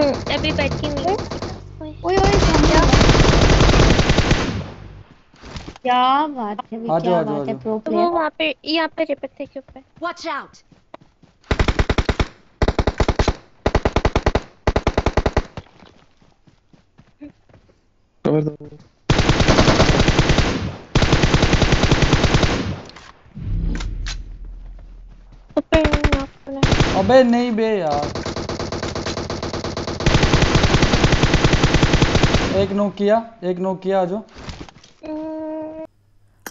अभी बैठ के नहीं। ओए ओए समझा क्या बात है, भी क्या बात है प्रो प्लेयर। वो वहां पे यहां पे रिपते के ऊपर वॉच आउट। कवर दो अबे नहीं बे यार। एक नोक किया आजो।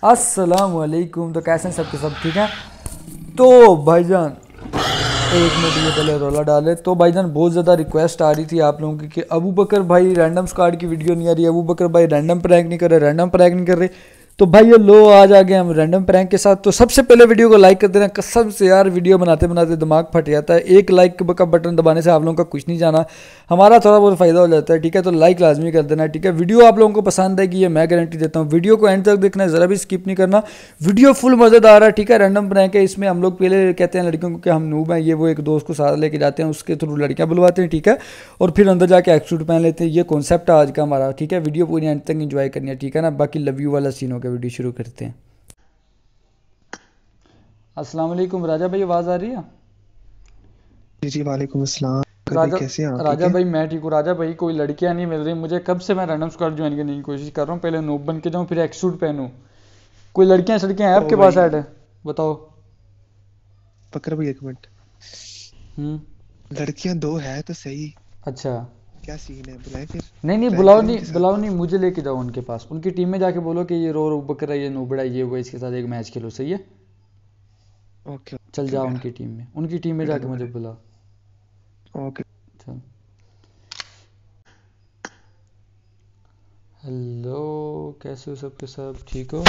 अस्सलामुअलैकुम, तो कैसे हैं सबके सब ठीक हैं? तो भाईजान एक मिनट ये पहले रोला डाले। तो भाईजान बहुत ज़्यादा रिक्वेस्ट आ रही थी आप लोगों की कि अबूबकर भाई रैंडम स्क्वाड की वीडियो नहीं आ रही, अबूबकर भाई रैंडम प्रैंक नहीं कर रहे। तो भाई ये लो आज आ गए हम रैंडम प्रैंक के साथ। तो सबसे पहले वीडियो को लाइक कर देना, कसम से यार वीडियो बनाते बनाते दिमाग फट जाता है। एक लाइक का बटन दबाने से आप लोगों का कुछ नहीं जाना, हमारा थोड़ा बहुत फायदा हो जाता है, ठीक है? तो लाइक लाजमी कर देना, ठीक है? वीडियो आप लोगों को पसंद आएगी ये मैं गारंटी देता हूँ। वीडियो को एंड तक देखना है, ज़रा भी स्किप नहीं करना, वीडियो फुल मज़ेदार है, ठीक है? रैंडम प्रैंक है, इसमें हम लोग पहले कहते हैं लड़कियों को कि हम नूब हैं, ये वो एक दोस्त को साथ लेके जाते हैं, उसके थ्रू लड़कियाँ बुलवाते हैं, ठीक है? और फिर अंदर जाके एक्स-सूट पहन लेते हैं। ये कॉन्सेप्ट है आज का हमारा, ठीक है? वीडियो पूरी एंड तक इंजॉय करनी है, ठीक है ना? बाकी लव यू वाला सीन होगा। वीडियो शुरू करते हैं। अस्सलाम वालेकुम राजा भाई, आवाज आ रही है? जी जी वालेकुम अस्सलाम। राजा भाई मैं ठीक हूँ। राजा भाई कोई लड़कियां नहीं मिल रही मुझे, कब से मैं रैंडम स्क्वाड ज्वाइन करने की कोशिश कर रहा हूँ। पहले नोब बन के जाऊँ फिर एक्सूट पहनूं। कोई लड़कियां सड़कियां आपके पास ऐड है बताओ बकर भाई। एक मिनट, लड़कियां दो है तो सही। अच्छा क्या सीन है, बुलाए फिर? नहीं बुलाओ नहीं, मुझे लेके जाओ उनके पास, उनकी टीम में जाके बोलो कि ये रोर अबूबकर है, ये नूबड़ा, ये वो, इसके साथ एक मैच खेलो, सही है? ओके चल जाओ उनकी टीम में जाके मुझे बुलाओ। ओके चल। हेलो कैसे हो सबके सब, ठीक हो?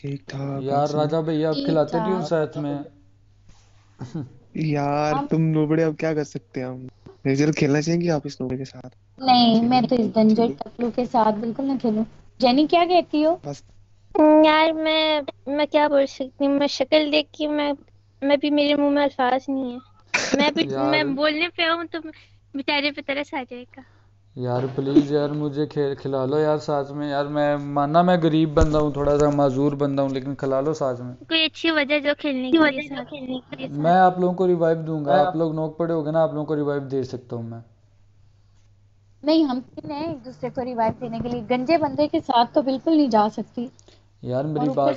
ठीक ठाक यार। राजा भाई आप खिलाते नहीं हो साथ में यार तुम नूबड़े, अब क्या कर सकते हैं हम? रेजल खेलना चाहेंगे आप इस नोबड़े के साथ? नहीं मैं तो इस दंजर टपलू के साथ बिल्कुल ना खेलूं। जेनी क्या कहती हो? यार मैं क्या बोल सकती हूँ, मैं शक्ल देख के मैं भी, मेरे मुंह में अल्फाज नहीं है, मैं भी मैं बोलने पे हूँ तो बेचारे पे तरस आ जाएगा। यार प्लीज यार मुझे खेल खिला लो यार साथ में यार। मैं माना मैं गरीब बंदा हूँ, थोड़ा सा माजूर बंदा हूँ, लेकिन खिला लो साथ में। कोई अच्छी वजह जो खेलने की। मैं आप लोगों को रिवाइव दूंगा, आप लोग नोक पड़े होगे ना, आप लोगों को रिवाइव दे सकता हूँ मैं। नहीं हम एक दूसरे को रिवाइव देने के लिए, गंजे बंदे के साथ तो बिल्कुल नहीं जा सकती यार। मेरी बात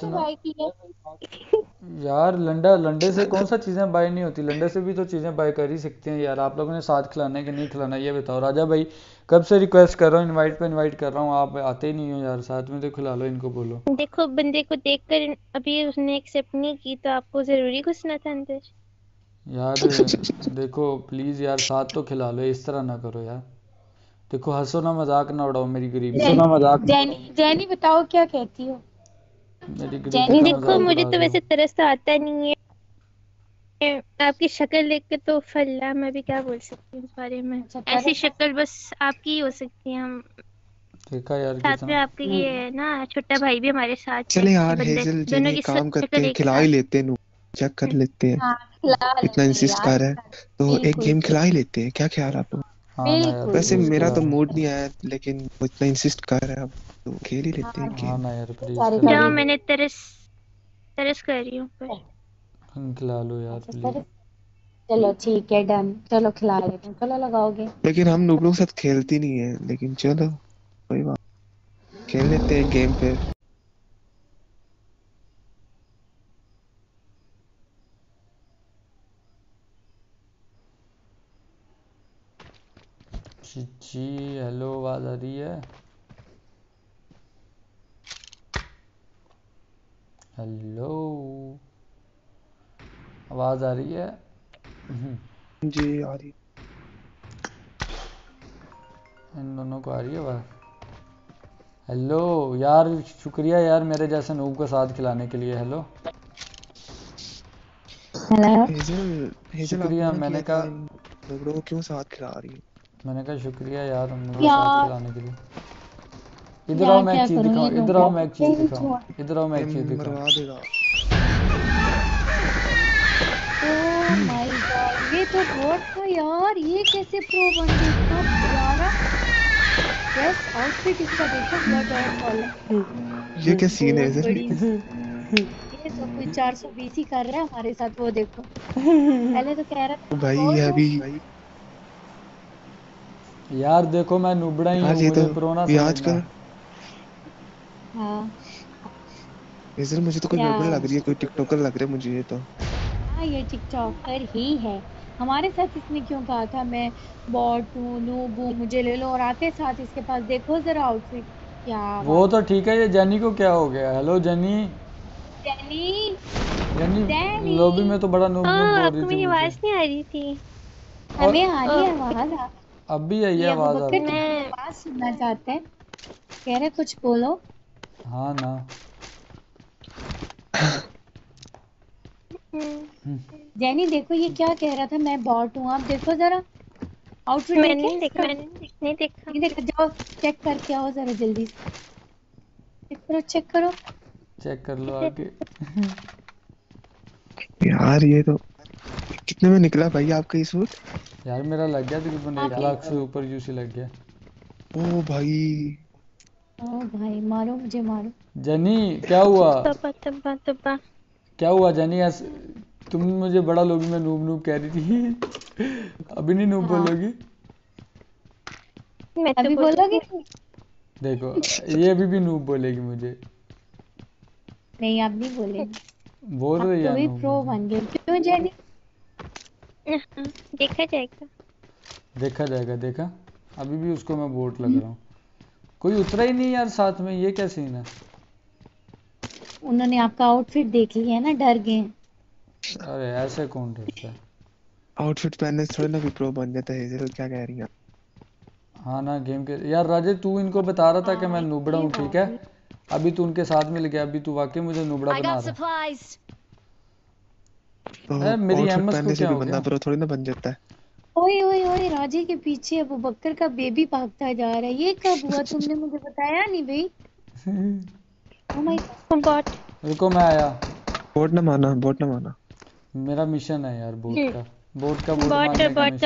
सुनो यार, लंडे से कौन सा चीजें बाय नहीं होती, लंडे से भी तो चीजें बाय कर ही सकते हैं यार। आप लोगों ने साथ खिलाना कि नहीं खिलाना ये बताओ। राजा भाई कब से रिक्वेस्ट कर रहा हूँ, इनवाइट कर रहा हूँ, आप आते ही नहीं हो यार। साथ में तो खिला लो इनको, बोलो। देखो बंदे को देखकर अभी उसने एक्सेप्ट नहीं की तो आपको जरूरी घुसना था अंदर यार। देखो प्लीज यार साथ तो खिला लो, इस तरह ना करो यार। देखो हंसो ना, मजाक ना उड़ाओ मेरी गरीबी। जैनी बताओ क्या कहती हो? देखो मुझे तो वैसे तरस तो आता नहीं है, आपकी शक्ल देख के तो फल्ला, मैं भी क्या बोल सकती हूँ इस बारे में। ऐसी शक्ल बस आपकी हो सकती है, हम देखा यार साथ में आपके ये ना छोटा भाई भी हमारे साथ। चले यार हेजल दोनों की काम करते हैं, खिला ही लेते हैं, चेक कर लेते हैं, इतना इंसिस्ट कर रहा है तो एक गेम खिला ही लेते हैं। क्या ख्याल आप लोग? वैसे मेरा तो मूड नहीं आया लेकिन इतना इंसिस्ट कर रहा है तो खेल ही लेते हैं। हाँ ना यार प्लीज, क्या मैंने तरस कर रही हूँ पर खिला लो यार प्लीज। चलो ठीक है डन, चलो खिला लेते हैं। चलो लगाओगे लेकिन हम नूबलों के साथ खेलती नहीं है, लेकिन चलो कोई बात, खेल लेते हैं गेम पे। जी हेलो आवाज आ रही है? हेलो आवाज आ रही है? जी आ रही है, इन दोनों को आ रही है आवाज। हेलो यार शुक्रिया यार मेरे जैसे नूब को साथ खिलाने के लिए। हेलो शुक्रिया, मैंने कहा नूबरों को क्यों साथ खिला रही है, मैंने कहा शुक्रिया यार तुमने साथ खिलाने के लिए। इधर आओ मैं एक चीज दिखाऊं। ये तो बहुत था यार, ये कैसे प्रो बन गया इतना प्यारा। यस आउटफिट इसका देखो ब्लड और कॉलर, ये क्या सीन है सर। ये सब कोई 420 ही कर रहा है हमारे साथ। वो देखो पहले तो कह रहा था भाई अभी यार देखो मैं नुबड़ा ही हूं, मुझे प्रो ना आज का। हां इधर मुझे तो कोई नुबड़ा लग रही है, कोई टिकटॉकर लग रहा है मुझे ये तो। ये टिकटॉकर ही है हमारे साथ। इसने क्यों कहा था मैं बॉट हूँ नूब हूँ मुझे ले लो, और आते साथ इसके पास देखो जरा आउटफिट क्या। वो तो ठीक है, ये जेनी को क्या हो गया। Hello Jenny, Jenny Jenny lobby में तो बड़ा नूब नूब बोल रही थी। मेरी आवाज नहीं आ रही थी। हमें आ रही है आवाज, अब भी आई है आवाज। आप मैं आवाज सुनना चाहते हैं, कह रहे कुछ बोलो। हाँ ना जेनी देखो ये क्या कह रहा था मैं बॉट हूँ, आप देखो जरा आउटफिट। मैंने देखा जाओ चेक करके आओ जरा जल्दी। चेक कर लो आगे। यार ये तो कितने में निकला भाई आपका ये सूट? यार मेरा लग गया तकरीबन 1 लाख से ऊपर यूसी लग गया। ओ भाई मारो मुझे मारो। जेनी क्या हुआ जानी? आज तुम मुझे बड़ा लोगी में नूब कह रही थी, अभी नहीं नूब बोलोगी? मैं तो अभी बोलोगी। देखो ये अभी भी नूब बोलेगी मुझे। नहीं आप नहीं बोलेगी, बोल रही है नूब। प्रो बन गए क्यों जानी? देखा जाएगा। देखा अभी भी उसको मैं बोट लग रहा हूँ। कोई उतरा ही नहीं यार साथ में, ये क्या सीन है। उन्होंने आपका आउटफिट देख लिया है ना, डर गए। अरे ऐसे कौन डरता है, आउटफिट पहनने से थोड़ी ना कोई प्रो बन जाता है। हेजल क्या कह रही है? हाँ ना गेम के यार राजे, तू इनको बता रहा था कि मैं नुबड़ा हूँ ठीक है, अभी तू उनके साथ में लग गया। अभी तू वाकई मुझे नुबड़ा बना रहा है। तो मेरी एमएस को क्या हो गया, बंदा प्रो थोड़ी ना बन जाता है। ओए ओए ओए राजे के पीछे अबूबकर का बेबी भागता जा रहा है, ये कब हुआ तुमने मुझे बताया नहीं भाई। रुको मैं आया। बोट ना माना मेरा मिशन है यार बोट का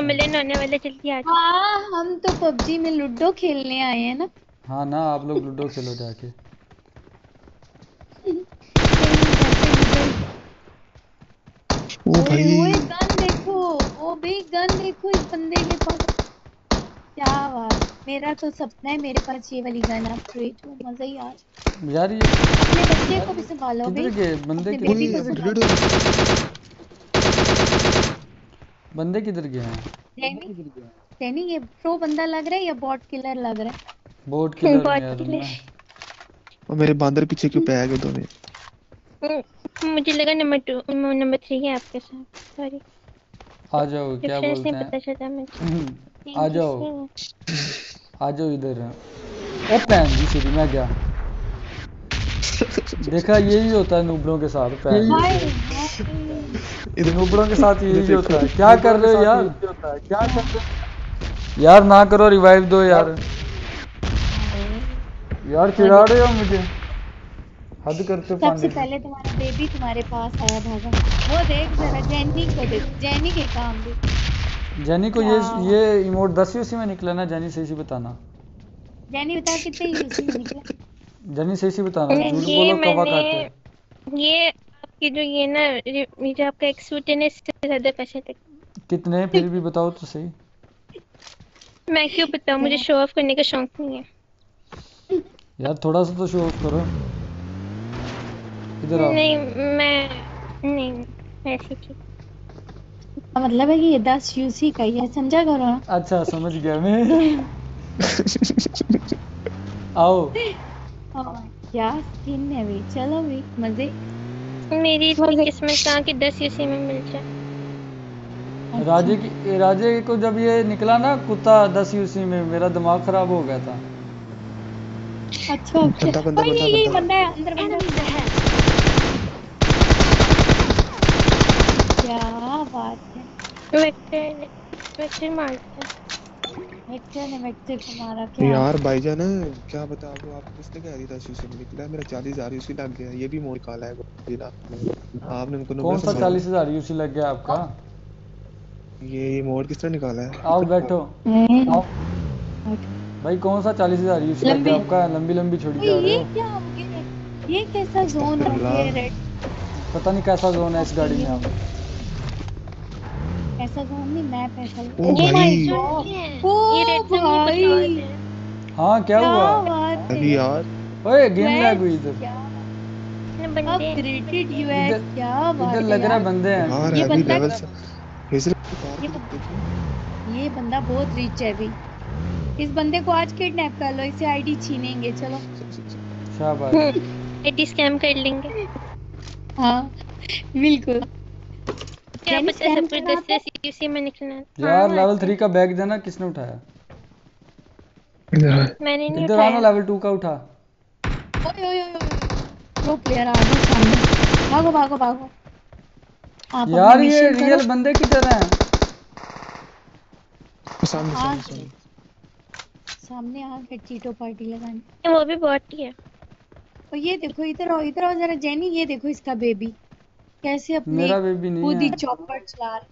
मिलन होने वाला। जल्दी आ जाओ। हां हम तो PUBG में लूडो खेलने आए हैं ना। हां ना आप लोग लूडो खेलो जाके। ओ भाई ओए गन देखो, ओ भाई गन देखो इस बंदे के पास, क्या बात। मेरा तो सपना है मेरे पास ये वाली गन। आप क्रेट हो मजा ही आज यार। ये अपने बच्चे को भी संभालो भाई, बंदे किधर गए हैं जेनी? ये प्रो बंदा लग रहा है या बॉट किलर लग रहा है? बॉट किलर यार। और मेरे बांदर पीछे क्यों पे आ गए दोनों? मुझे लगा नंबर 3 है आपके साथ। सॉरी आ जाओ, क्या बोलते हैं पता चला मुझे। आ जाओ इधर। ओ पैन जी सीधी मैं गया। देखा यही होता है नुबड़ों के साथ। पैन नुबड़ों के साथ यही होता है। क्या कर रहे हो यार, यार ना करो रिवाइव दो यार। यार चिढ़ा रहे हो मुझे, हद करते हो। सबसे पहले तुम्हारा बेबी तुम्हारे पास आया भागा। वो देख जरा जेनी को, देख जेनी के काम भी। जेनी को ये इमोट 10 यूसी में निकला ना जेनी, सही से बताना। जेनी बता कितने यूसी में निकला? जेनी सही से बताना, झूठ बोलो कवा काटते हैं। ये आपकी जो ये ना मुझे आपका X-Suit ने इससे ज्यादा पैसे तक कितने, फिर भी बताओ तो सही। मैं क्यों बताऊं, मुझे शो ऑफ करने का शौक नहीं है यार। थोड़ा सा तो शो ऑफ करो। नहीं मैं ऐसे ठीक। मतलब है कि ये 10 यूसी का ही है, समझा करो ना। अच्छा समझ गया मैं। आओ क्या स्किन है भाई, चलो भाई मजे। मेरी इतनी किस्मत था कि 10 यूसी में मिल जाए। राजे को जब ये निकला ना कुत्ता 10 यूसी में, मेरा दिमाग खराब हो गया था। अच्छा ये बंदा है अंदर, बंदा है। क्या बात है, वेक्टर वेक्टर ने मारा क्या यार। भाईजान क्या बता वो आप किसने कह रही था शीशे में निकला। मेरा 40,000 यूसी लग गया, ये भी मोर काला है। आपने उनको कौन सा 40,000 यूसी लग गया आपका? ये मोड किसने निकाला है? आओ बैठो आओ। भाई कौन सा 40,000 यूज करते हो? आपका लंबी लंबी छोड़ी जा रही है। ये क्या हो गया? ये कैसा जोन है? रेड पता नहीं कैसा जोन है इस गाड़ी में। आप ऐसा जोन नहीं, मैप ऐसा। ओ भाई ये रेड जोन भाई। हां क्या हुआ अभी यार? ओए गेम लैग हुई इधर। अपग्रेडेड यूएस क्या बात है? इधर लग रहा बंदे हैं। ये बंदा ये बंदा बहुत रिच है भी। इस बंदे को आज किडनैप कर लो, इसे आईडी छीनेंगे। चलो शाबाश, आईडी स्कैम कर लेंगे। हाँ बिल्कुल, क्या बच्चा सब कुछ दूसरे सीक्यूसी में निकलना है यार। लेवल 3 का बैग देना। किसने उठाया? मैंने नहीं उठाया। इधर लेवल 2 का उठा। ओए ओए ओए वो प्लेयर आ गया सामने। भागो भागो भागो यार, ये रियल बंदे की तरह हैं। सामने आ गए चीटो पार्टी लगाने। वो भी बॉट ही है। और ये देखो, इधर आओ जरा जेनी। ये देखो इसका बेबी कैसे अपने खुदी चॉपर चला रहा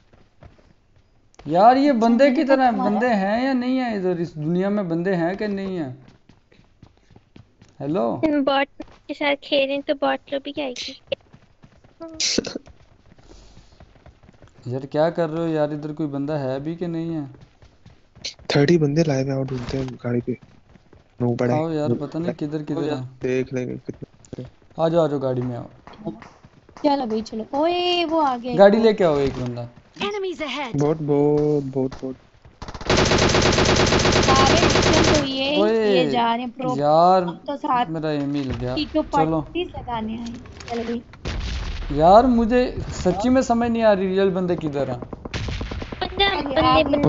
यार। ये बंदे की तरह बंदे हैं या नहीं है? इधर इस दुनिया में बंदे हैं कि नहीं है? हेलो, बॉट के साथ खेलें तो बॉट लोग भी आएगी यार। क्या कर रहे हो यार? इधर कोई बंदा है भी कि नहीं है? 30 बंदे लाए हुए ढूंढते हैं गाड़ी पे। नो बड़ा आओ यार, पता नहीं किधर है। देख लेंगे कितने। आ जाओ गाड़ी में आओ। चलो भाई चलो। ओए वो आ गया। गाड़ी लेके आओ एक बंदा। Enemies ahead. बहुत सारे मिशन तो ये जा रहे हैं प्रो यार। मेरा एम ही लग गया। चलो लगाने आए। चलो भाई यार, मुझे सच्ची में समझ नहीं आ रही रियल बंदे किधर हैं। वो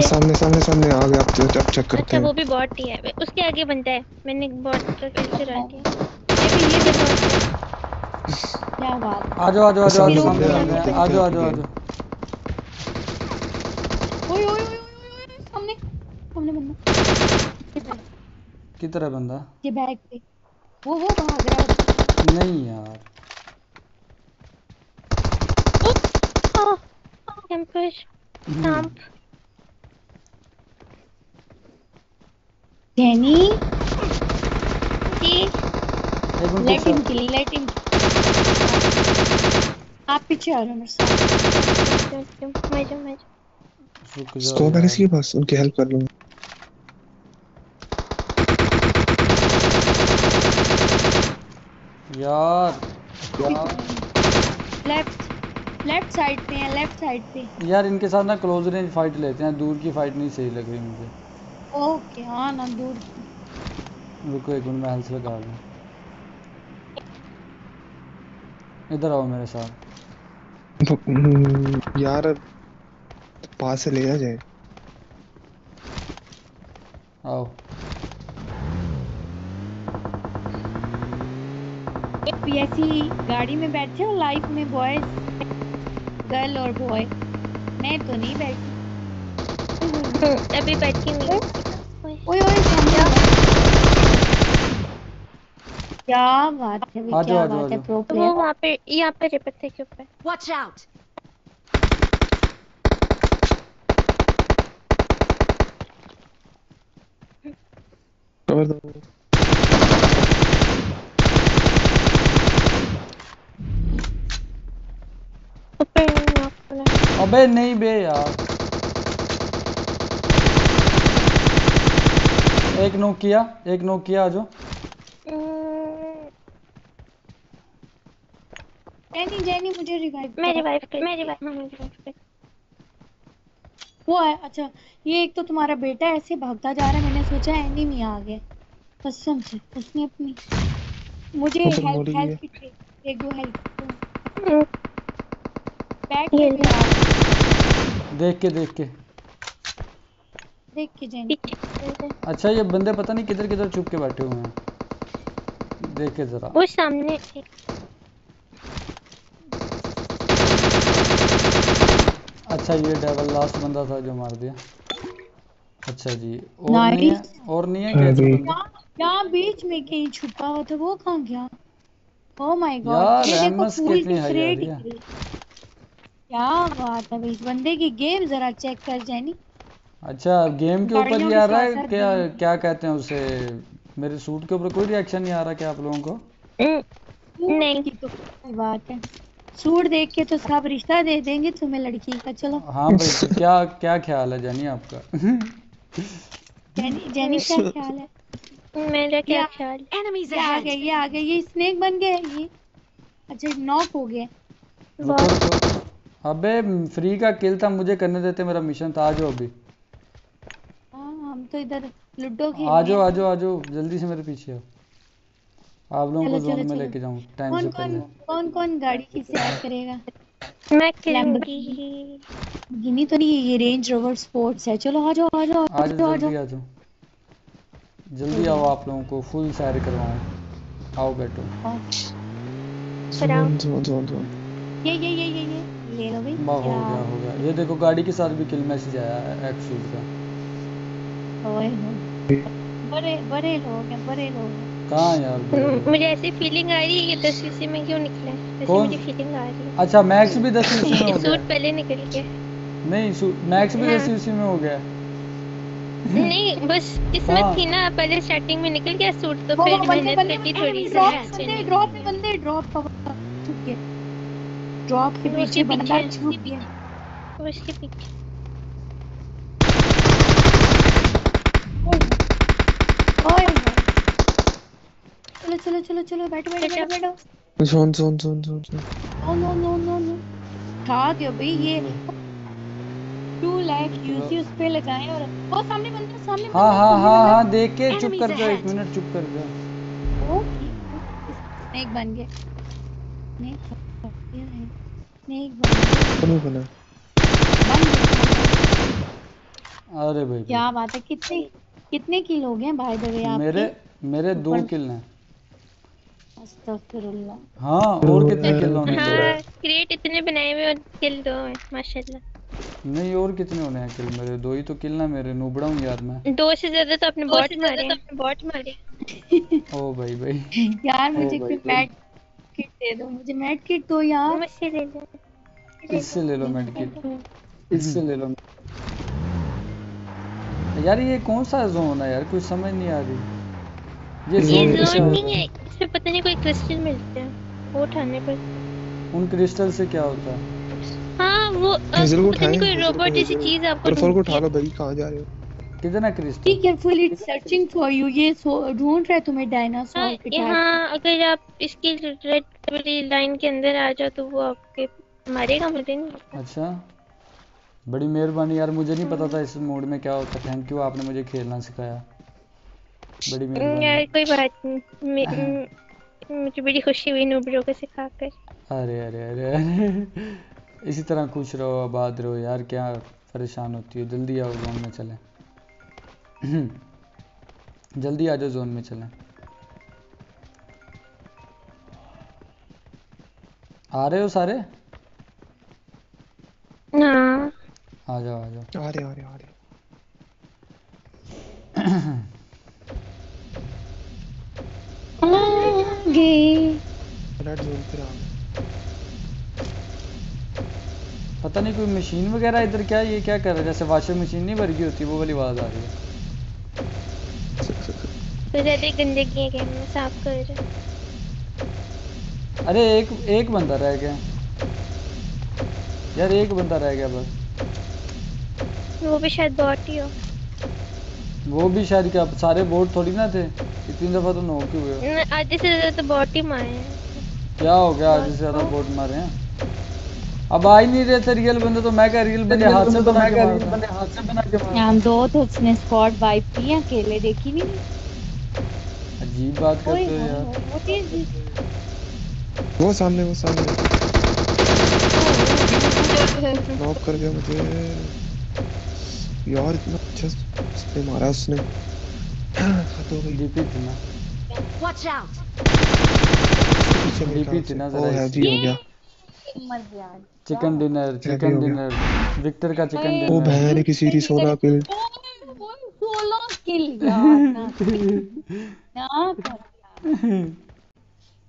सामने आ गया। आप चेक करते हैं। अच्छा वो भी बॉट ही है। उसके आगे बंदा है। मैंने बॉट का कैप्चर आ गया। ये भी बॉट। क्या बात। आ जाओ। ओए सामने बंदा। किधर है बंदा? ये बैग पे। वो भाग रहा है। नहीं यार लेट हिम। आप पीछे आ रहे हो मेरे साथ। मैं स्कोप है इसके पास। उनकी हेल्प कर लूंगा। यार लेफ्ट साइड पे। यार इनके साथ ना क्लोज रेंज फाइट लेते हैं। दूर की फाइट नहीं सही लग रही मुझे। ओके हां ना दूर। रुको एक मिनट, मैं हेल्थ लगा लूं। इधर आओ मेरे साथ यार। पास से ले जाए। आओ ऐसी गाड़ी में बैठे हो। लाइफ में बॉयज गर्ल और बॉय, मैं तो नहीं बैठी। अभी बैठी नहीं। ओए क्या बात है? क्या बात है? प्रो प्लेयर वो वहां पे, यहां पे रेपत्ते के ऊपर। Watch out. कवर दो। अबे नहीं बे यार। एक नोक किया। आजो जेनी मुझे रिवाइव कर। वो है अच्छा। ये एक तो तुम्हारा बेटा ऐसे भागता जा रहा है। मैंने सोचा एनिमी आ गया कसम से। उसने अपनी मुझे हेल्प की। एक दो हेल्प देख के जाएंगे। अच्छा ये बंदे पता नहीं किधर छुप के बैठे हुए हैं। देख के जरा। वो सामने अच्छा ये डेवल लास्ट बंदा था जो मार दिया। अच्छा जी और नहीं है क्या? बीच में कहीं छुपा हुआ था। वो कहाँ गया? Oh my god. ये देखो पूरी स्ट्रेट। क्या बात है, इस बंदे की गेम जरा चेक कर जानी। अच्छा गेम के ऊपर ये आ रहा है क्या, क्या कहते हैं उसे, मेरे सूट के ऊपर कोई रिएक्शन नहीं आ रहा क्या आप लोगों को? नहीं तो कोई बात है, सूट देख के तो सब रिश्ता दे देंगे तुम्हें लड़की का। चलो हाँ भाई क्या क्या ख्याल है जानी आपका? जानी क्या ख्याल है? मेरा क्या ख्याल, आ गए ये स्नेक बन गए ये। अच्छा नॉक हो गए। अबे फ्री का किल था, मुझे करने देते, मेरा मिशन था। आ जाओ अभी। हाँ हम तो इधर लूडो खेल। आ जाओ जल्दी से, मेरे पीछे आओ। आप लोगों को जोन में लेके जाऊं टाइम से पहले। कौन गाड़ी किसे ऐड करेगा? मैं लैम्बोर्गिनी। गिनी तो नहीं, ये रेंज रोवर स्पोर्ट्स है। चलो आ जाओ जल्दी आओ। आप लोगों को फुल फायर करवाऊं, आओ बैठो। चलो ये लो भाई, हो गया। ये देखो गाड़ी के साथ भी किल मैसेज आया है X-Suit का। ओए बड़े लोग कहां यार? मुझे ऐसी फीलिंग आ रही है कि 10 सीसी में क्यों निकले, ऐसी मुझे फीलिंग आ रही है। अच्छा मैक्स भी 10 सीसी में हो गया। सूट पहले निकल के नहीं, मैक्स भी 10 सीसी में हो गया। नहीं बस किस्मत थी ना, पहले स्टार्टिंग में निकल गया सूट, तो फिर मैंने कटी थोड़ी सी। ड्रॉप का छुप गया, ड्रॉप के पीछे बंदा छुप गया। और इसके पीछे ओए चलो बैठो। सुन नो खा गया भाई। ये 2 लाख यूसी उस पे लगाएं। और वो सामने बंदा। हां देख के चुप कर जाओ, 1 मिनट चुप कर जाओ। ओके एक बन गए। नहीं नहीं बना। अरे भाई क्या बात है, कितने किल हो गए भाई देवे आपके? मेरे 2 किल हैं। अस्तगफिरुल्लाह। हाँ और कितने किल होने हैं? हाँ क्रेट इतने बनाए हुए और किल 2 हैं माशाल्लाह। नहीं और कितने होने हैं किल? मेरे 2 ही तो किल ना, मेरे नूबड़ा हूं यार मैं। 2 से ज्यादा तो अपने बॉट मारे। ओ भाई यार मुझे कोई पैट किट दे दो, मुझे मेड किट दो यार। मुझसे ले लो, इससे ले लो मेड किट। यार ये कौन सा जोन है यार, कुछ समझ नहीं आ रही। ये जोन नहीं है, इसमें पता नहीं कोई क्रिस्टल मिलते हैं, वो उठाने पर उन क्रिस्टल से क्या होता है? हां वो पता नहीं कोई रोबोट जैसी चीज आपको। परफॉल को उठा लो भाई, कहां जा रहे हो? कितना crystal? Be careful, it's searching for you. ये ढूंढ रहा है तुम्हें डायनासोर की तरह। हां अगर आप इसकी रेड वाली लाइन के अंदर आ जाओ तो वो आपके मारेगा। मुझे नहीं। अच्छा बड़ी मेहरबानी यार, मुझे नहीं पता था इस मोड में क्या होता। थैंक यू, आपने मुझे खेलना सिखाया, बड़ी मेहरबानी यार। कोई बात नहीं, मुझे बड़ी खुशी हुई नूबरों को सिखाकर। अरे अरे अरे इसी तरह खुश रहो, आबाद रहो यार, क्या परेशान होती हो। जल्दी आओ जोन में चलें, जल्दी आ जाओ जोन में चलें। आ रहे हो सारे? ना आ जाओ। आ गए। पता नहीं कोई मशीन वगैरह इधर क्या, ये क्या कर रहा है? जैसे वॉशिंग मशीन नहीं भर गई होती, वो वाली आवाज आ रही है। तो गंदगी है, साफ कर रहा है। अरे एक बंदा रह गया यार, बस। वो भी शायद बॉट ही हो। वो भी शायद, क्या सारे बॉट थोड़ी ना थे, इतनी दफा तो नॉक हुए हो। आधे से ज्यादा तो बॉट ही मारे हैं। क्या हो गया, आधे से ज्यादा बॉट मारे हैं। अब आ ही नहीं रहे थे रियल बंदे, तो मैं क्या रियल बंदे हाथ से बना के मारा। हम 2 तो उसने स्क्वाड वाइप किया अकेले, देखी नहीं? अजीब बात करते हो यार। वो सामने नॉक कर गया मुझे यार, इतना अच्छा से मारा उसने। तो डीपी थी ना, वॉच आउट। डीपी थी ना, जरा हैवी हो गया। मर गया। चिकन डिनर विक्टर का चिकन डिनर। ओ बहन की सीरीज 16 किल यार ना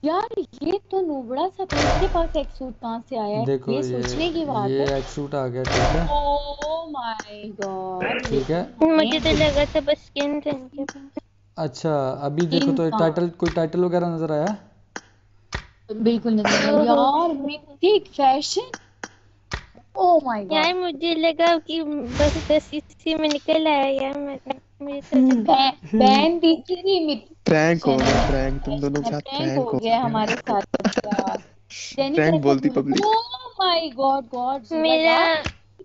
यार ये तो नोबड़ा सा इसके पास एक्सूट कहां से आया है? ये सोचने की बात है। ये एक्सूट आ गया, ठीक है। ओह माय गॉड, ठीक है। मुझे तो लगा था बस स्किन थे इनके पास। अच्छा अभी देखो तो टाइटल, कोई टाइटल वगैरह नजर आया? बिल्कुल नजर आया। यार mythic fashion, oh my god. यार मुझे लगा कि बस 10 में निकल आया। यार मुझे तो बैन दिखी नहीं। मिथिक प्रैंक हो गया, प्रैंक। तुम दोनों के साथ प्रैंक हो गया हमारे साथ यार। प्रैंक बोलती public. Oh my God God, मेरा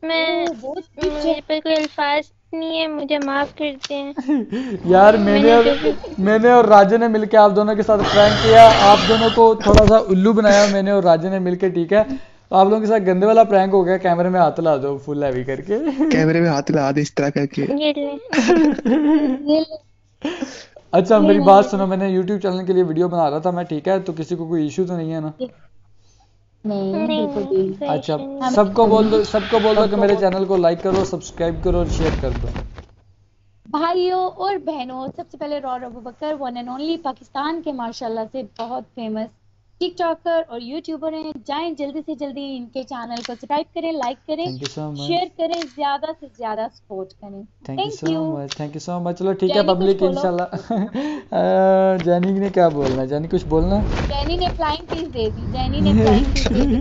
मेरे पे कोई अल्फाज नहीं है, मुझे माफ कर दें। यार मैंने और राजे ने मिलके आप दोनों के साथ प्रैंक किया। आप दोनों को थोड़ा सा उल्लू बनाया मैंने और राजे ने मिलके, ठीक है। तो आप लोगों के साथ गंदे वाला प्रैंक हो गया। कैमरे में हाथ ला दो फुल हैवी करके, कैमरे में हाथ ला दे इस तरह करके। अच्छा मेरी बात सुनो, मैंने YouTube चैनल के लिए वीडियो बना रहा था मैं, ठीक है। तो किसी को कोई इशू तो नहीं है ना? नहीं। अच्छा सबको बोल दो कि मेरे चैनल को लाइक करो, सब्सक्राइब करो और शेयर कर दो। भाइयों और बहनों, सबसे पहले रॉर Abubakar one and only Pakistan के माशाल्लाह से बहुत फेमस टिकटॉकर और यूट्यूबर हैं। जाएं जल्दी से जल्दी इनके चैनल को सब्सक्राइब करें, लाइक करें, शेयर करें, ज्यादा से ज्यादा सपोर्ट करें। Thank you so much. चलो ठीक है पब्लिक, इंशाल्लाह। जैनी ने क्या बोलना है? जैनी कुछ बोलना? जैनी ने फ्लाइंग किस दे दी।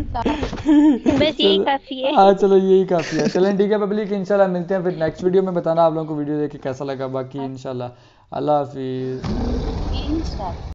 बस यही काफी है। हां चलो यही काफी है। चलें ठीक है पब्लिक, इंशाल्लाह मिलते हैं फिर नेक्स्ट वीडियो में। बताना आप लोगों को वीडियो देख के कैसा लगा। बाकी इंशाल्लाह अल्लाह हाफिज।